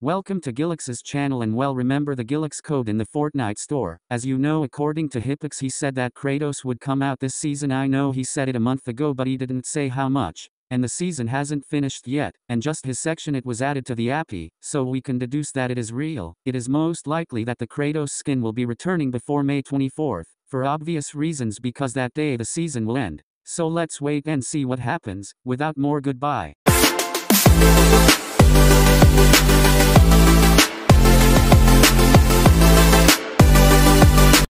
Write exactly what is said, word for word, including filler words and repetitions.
Welcome to Gillix's channel, and well, remember the Gillix code in the Fortnite store. As you know, according to Hypix, he said that Kratos would come out this season. I know he said it a month ago, but he didn't say how much, and the season hasn't finished yet, and just his section it was added to the A P I, so we can deduce that it is real. It is most likely that the Kratos skin will be returning before May twenty-fourth, for obvious reasons, because that day the season will end. So let's wait and see what happens. Without more, goodbye.